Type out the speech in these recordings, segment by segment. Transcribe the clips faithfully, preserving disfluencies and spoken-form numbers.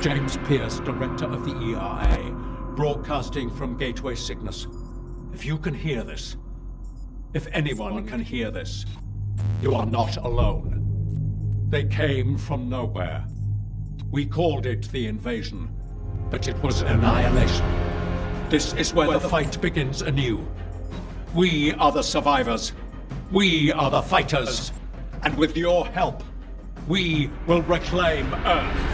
James Pierce, director of the E R A, broadcasting from Gateway Cygnus. If you can hear this, if anyone can hear this, you are not alone. They came from nowhere. We called it the invasion, but it was annihilation. This is where the fight begins anew. We are the survivors. We are the fighters. And with your help, we will reclaim Earth.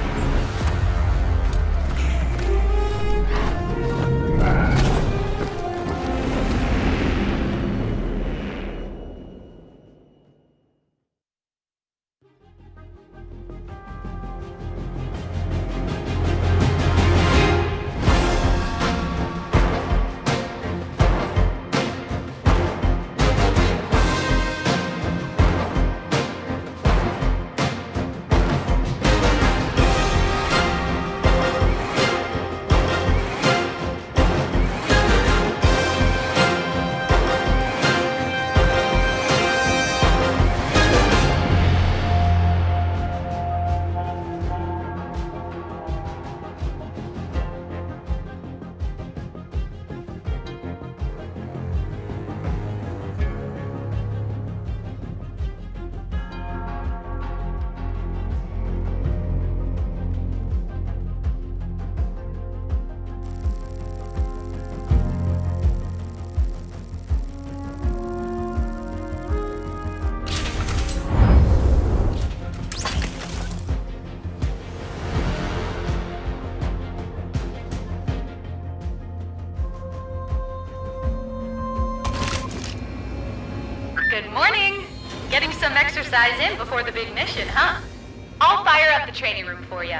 Exercise in before the big mission, huh? I'll fire up the training room for you.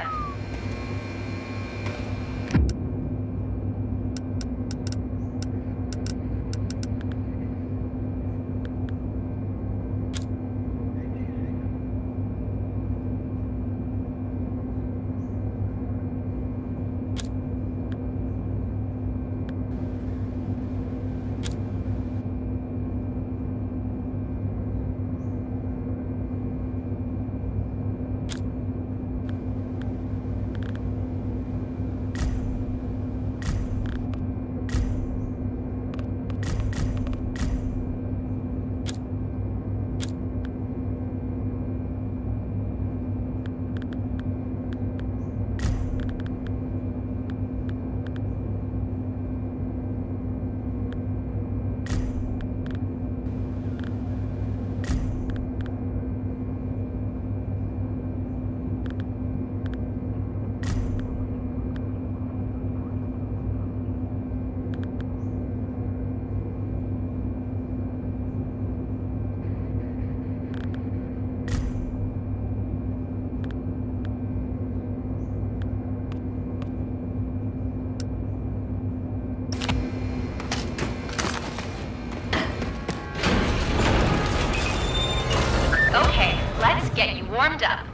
Warmed up.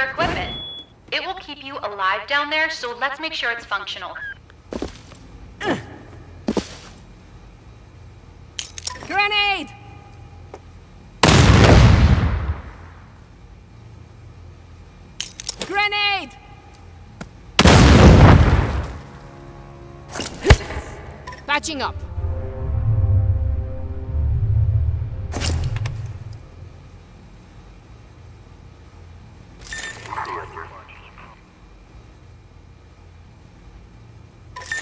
your equipment. It will keep you alive down there, so let's make sure it's functional. Grenade! Grenade! Patching up.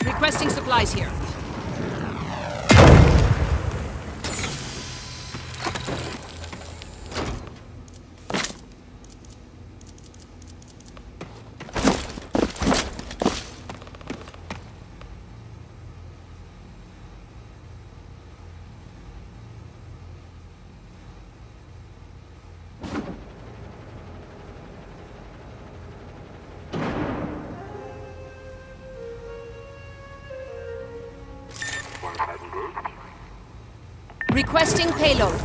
Requesting supplies here. Requesting payload.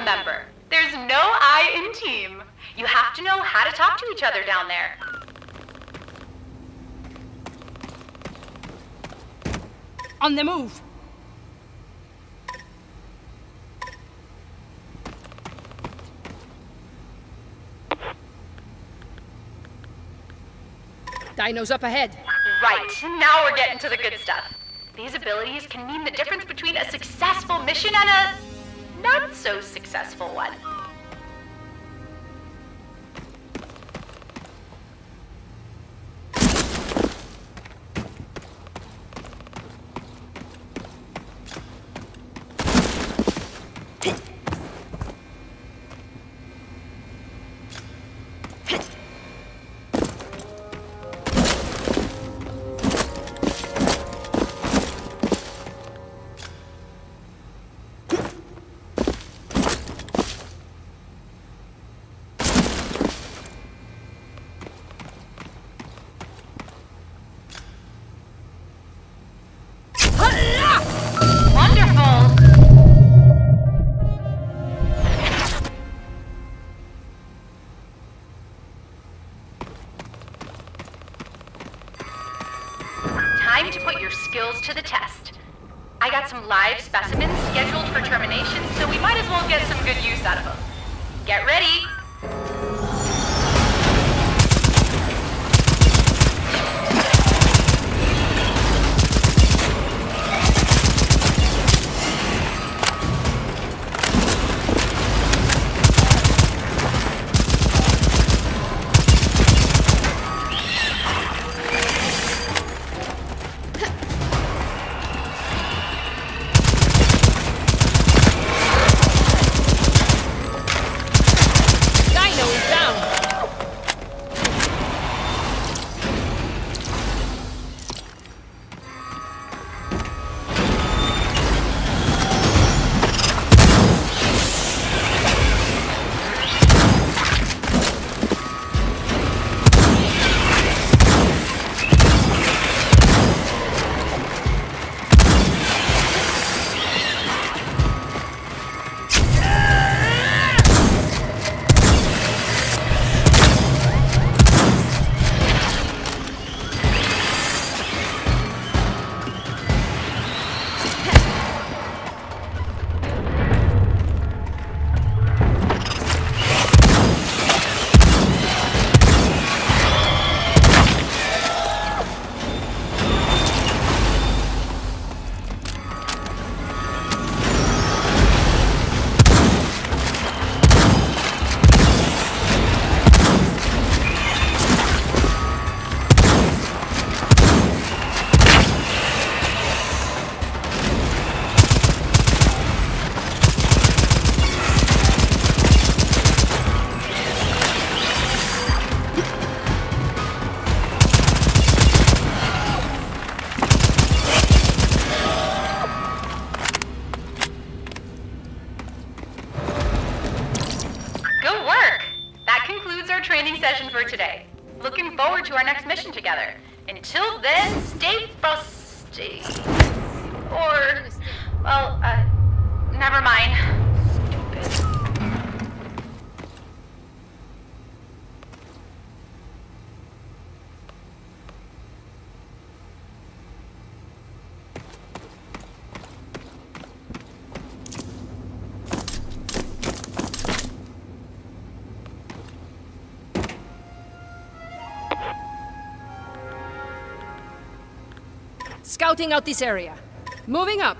Remember, there's no I in team. You have to know how to talk to each other down there. On the move. Dino's up ahead. Right, now we're getting to the good stuff. These abilities can mean the difference between a successful mission and a not so successful one. To the test. I got some live specimens scheduled for termination, so we might as well get some good use out of them. Get ready! training session for today. Looking forward to our next mission together. Until then, stay frosty. Or, well, uh, never mind. Stupid. Scouting out this area. Moving up.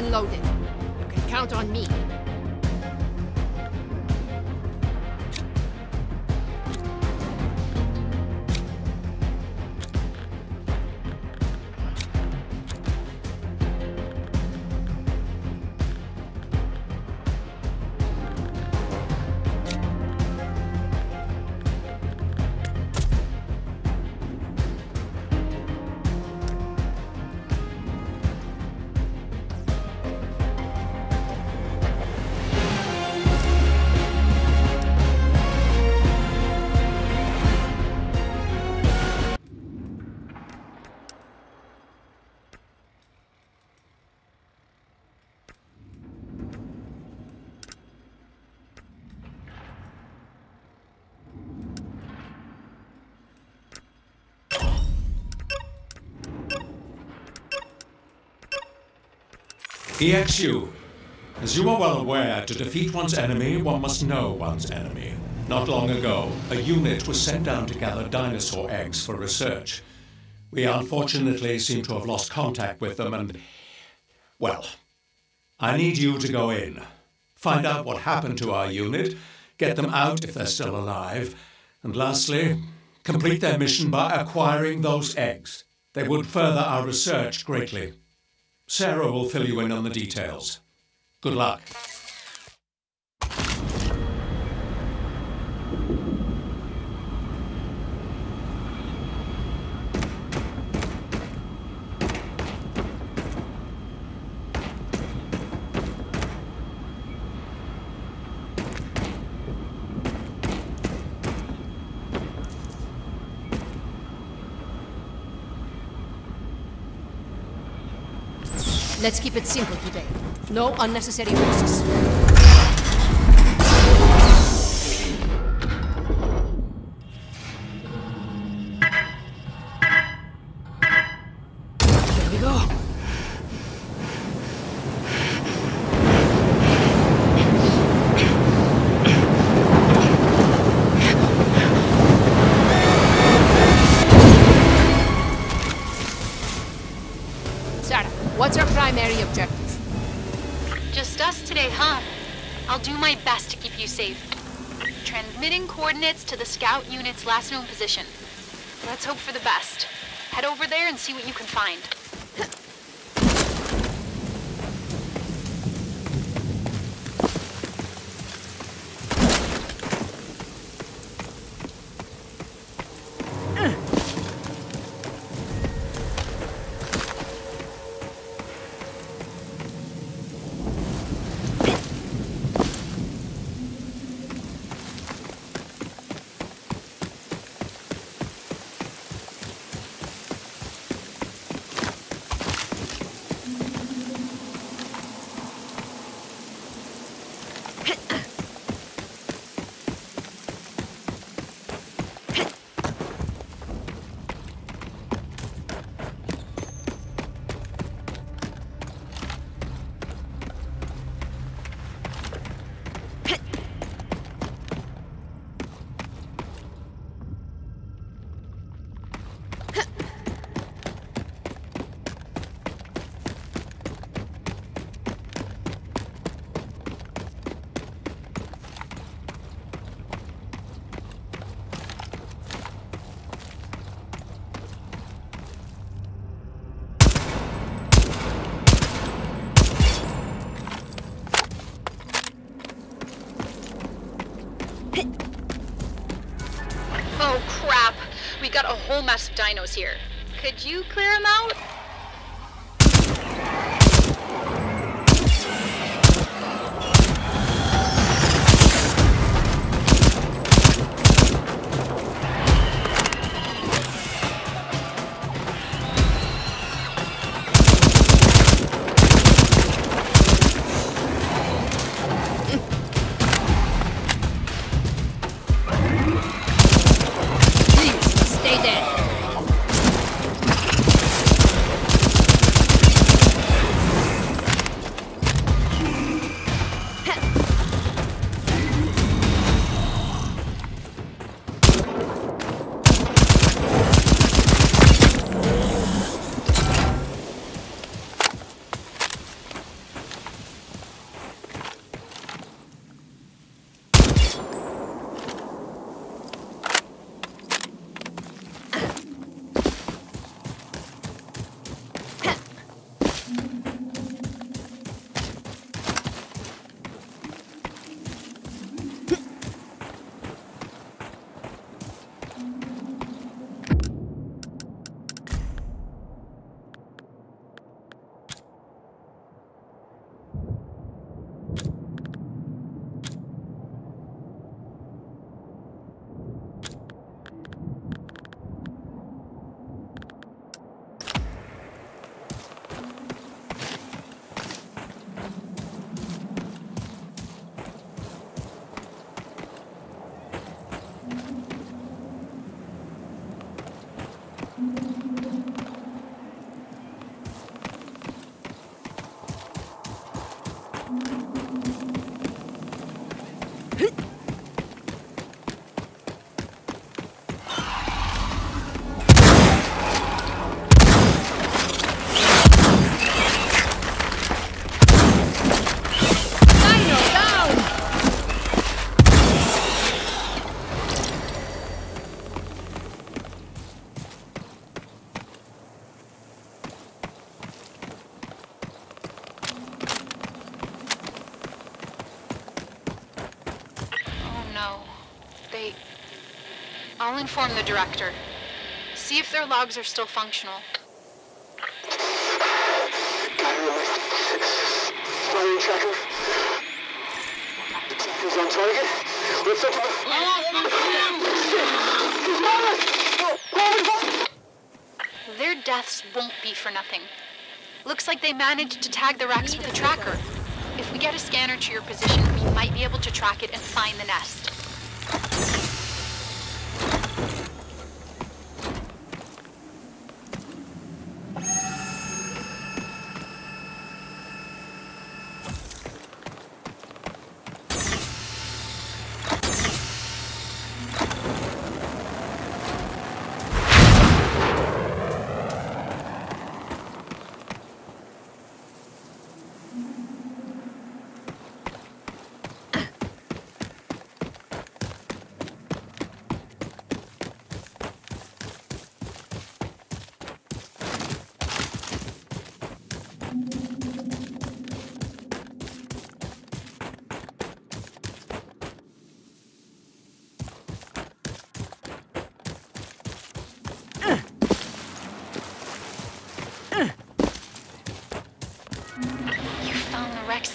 locked and loaded. You can count on me. E X U. As you are well aware, to defeat one's enemy, one must know one's enemy. Not long ago, a unit was sent down to gather dinosaur eggs for research. We unfortunately seem to have lost contact with them and... well, I need you to go in, find out what happened to our unit, get them out if they're still alive, and lastly, complete their mission by acquiring those eggs. They would further our research greatly. Sarah will fill you in on the details. Good luck. Let's keep it simple today. No unnecessary risks. There we go. What's our primary objective? Just us today, huh? I'll do my best to keep you safe. Transmitting coordinates to the scout unit's last known position. Let's hope for the best. Head over there and see what you can find. Oh crap, we got a whole mess of dinos here. Could you clear them out? Stay dead. I'll inform the director. See if their logs are still functional. One second. He's on target. What's up? Their deaths won't be for nothing. Looks like they managed to tag the racks with a tracker. If we get a scanner to your position, we might be able to track it and find the nest.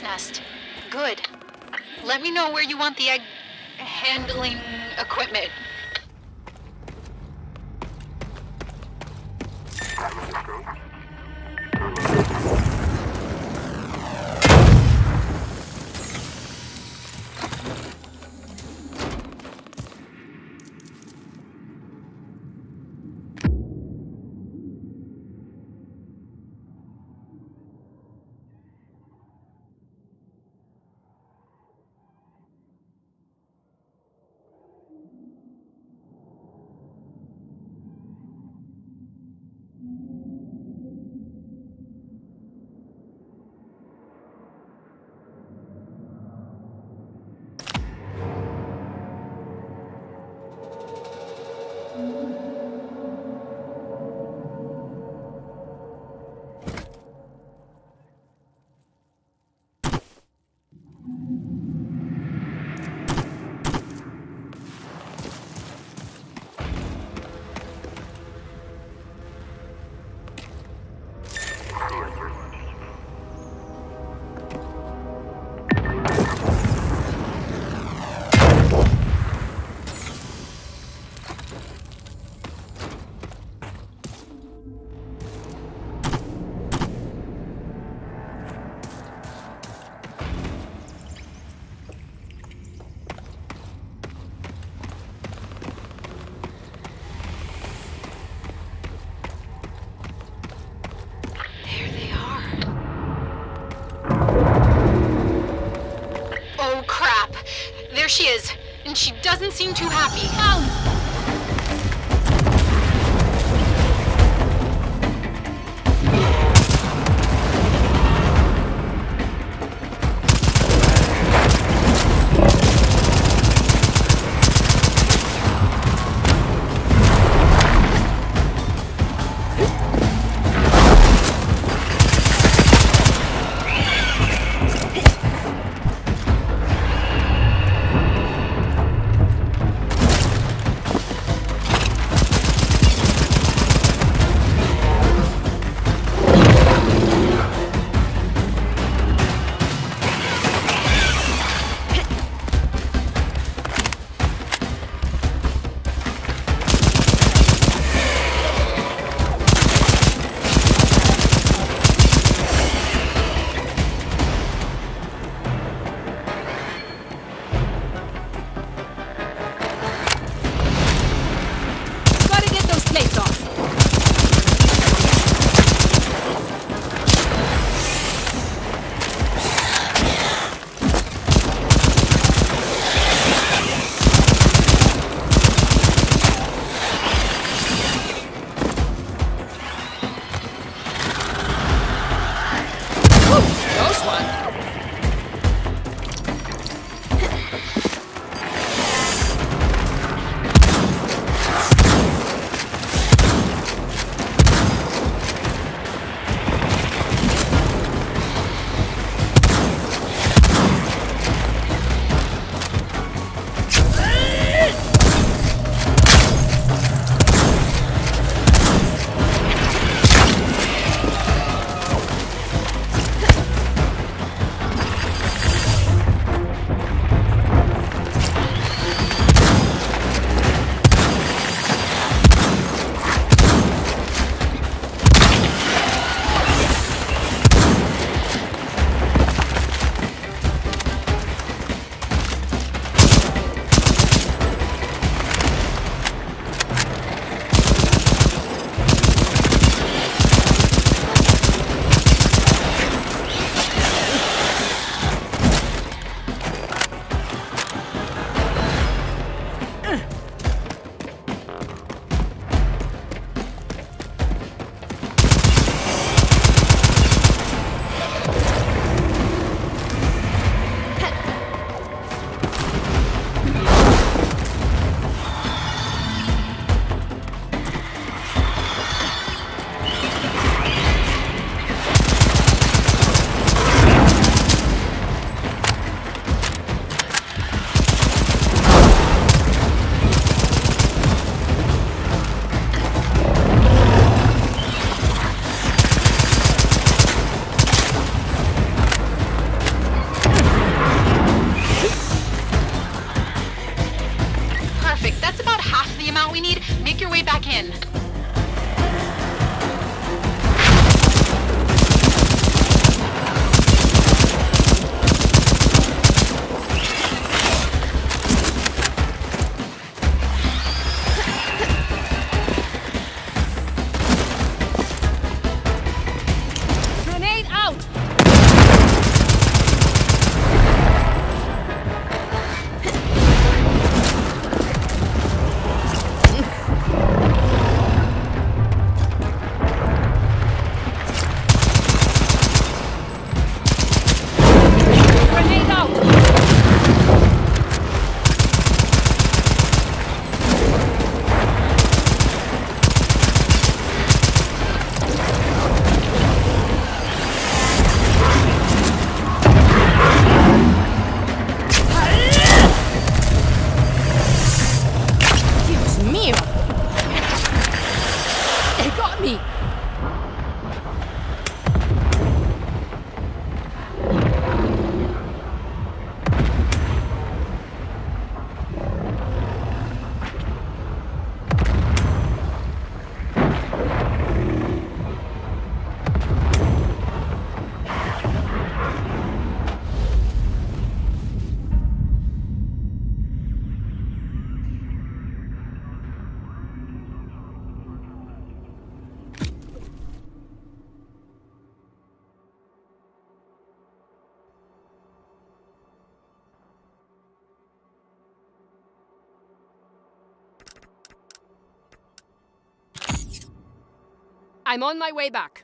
Nest. Good. Let me know where you want the egg handling equipment. She is, and she doesn't seem too happy. Ow! ten. I'm on my way back.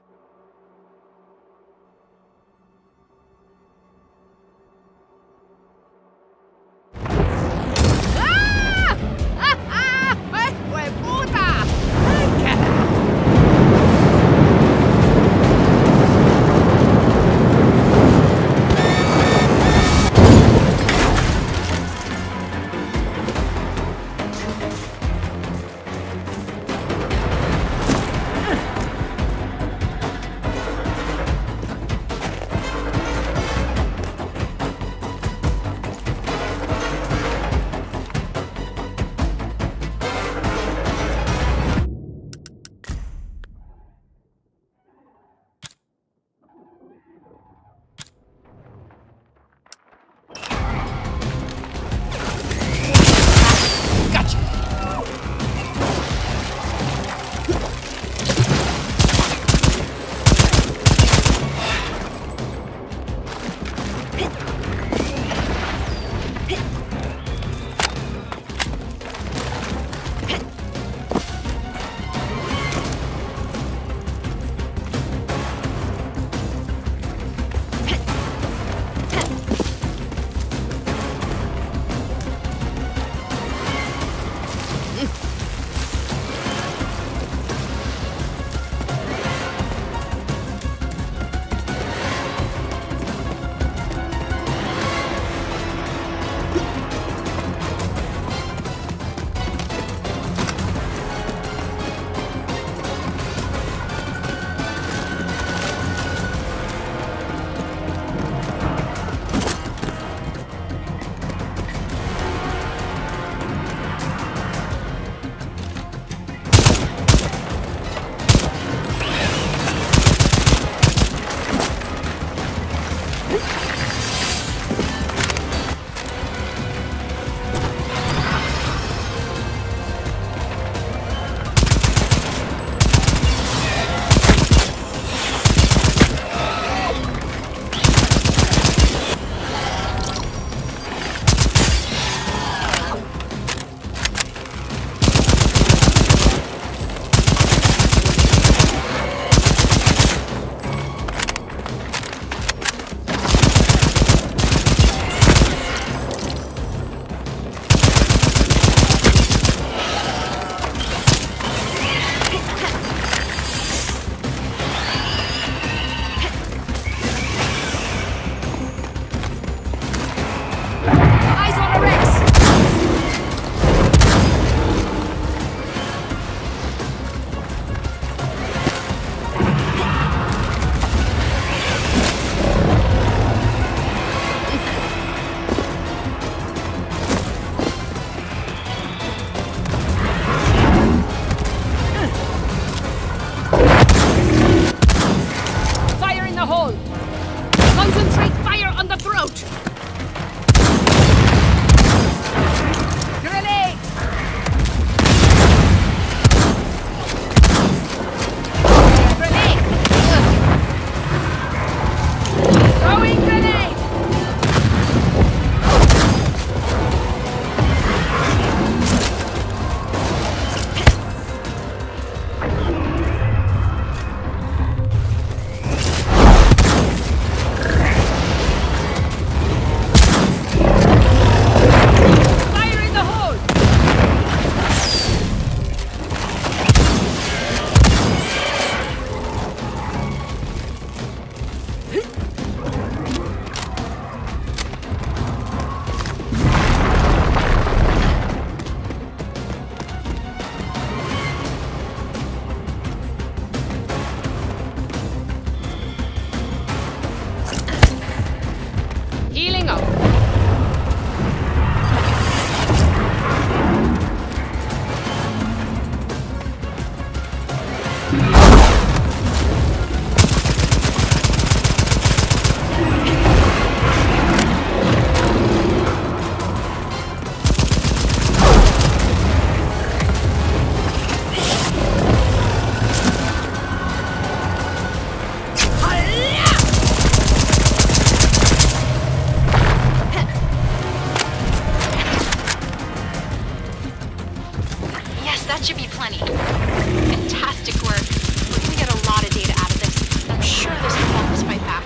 should be plenty. Fantastic work. We're gonna get a lot of data out of this. I'm sure this will help us fight back.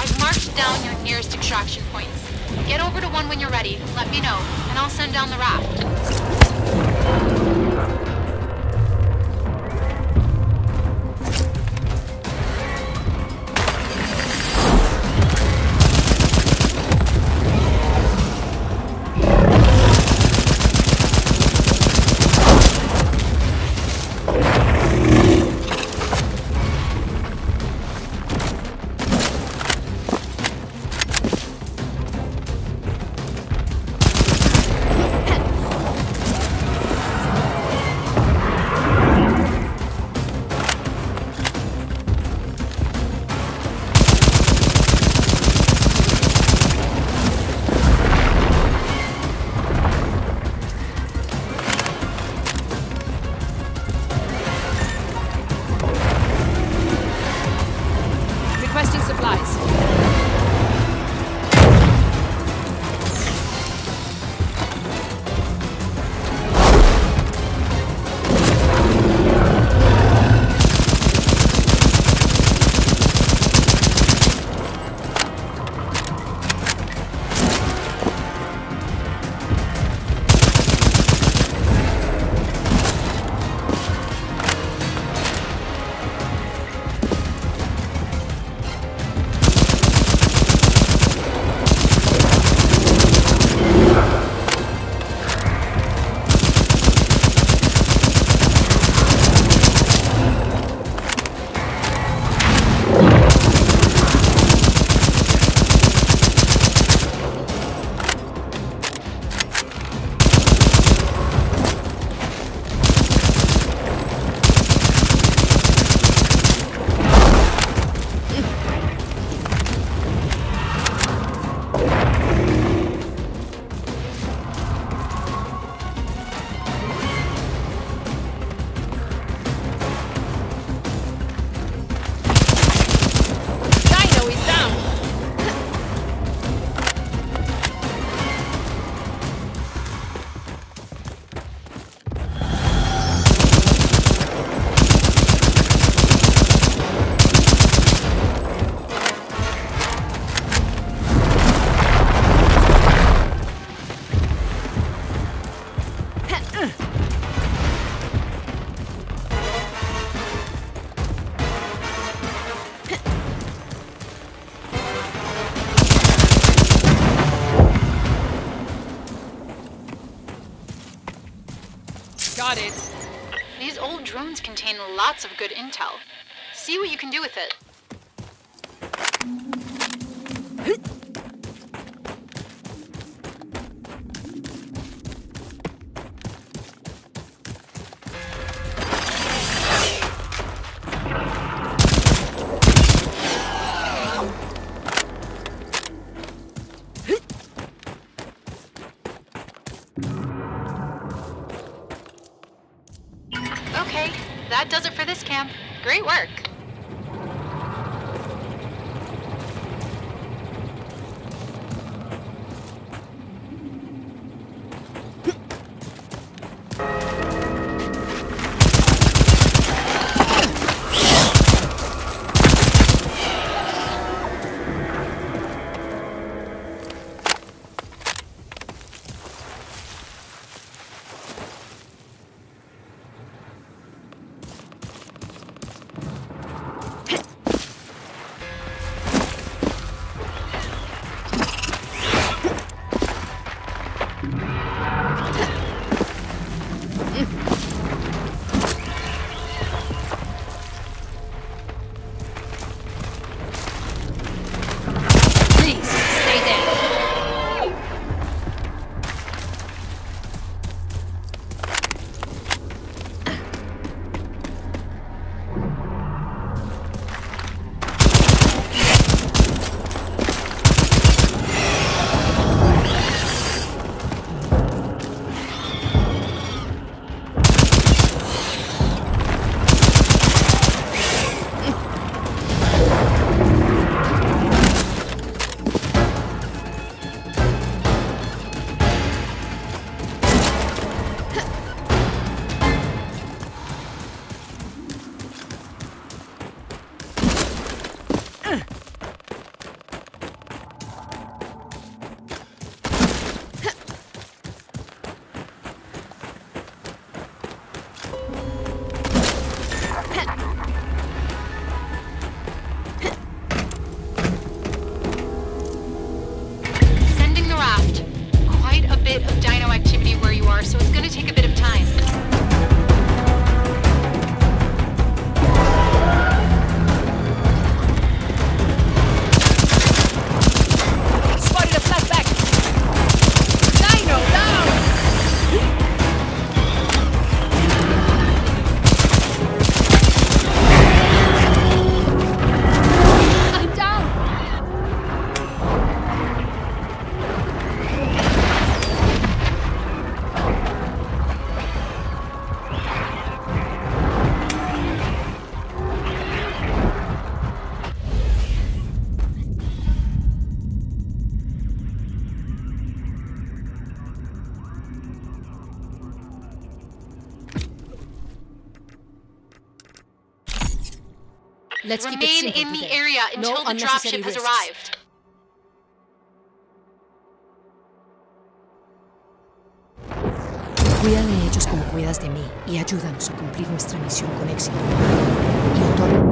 I've marked down your nearest extraction points. Get over to one when you're ready. Let me know, and I'll send down the raft. Got it. These old drones contain lots of good intel. See what you can do with it. That does it for this camp. Great work. Let's Remain keep it in the today. area until no the dropship has arrived. Cuida de ellos como cuidas de mí y ayúdanos a cumplir nuestra misión con éxito. Y otorga...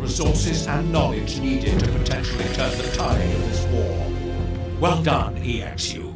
resources and knowledge needed to potentially turn the tide of this war. Well done, E X U.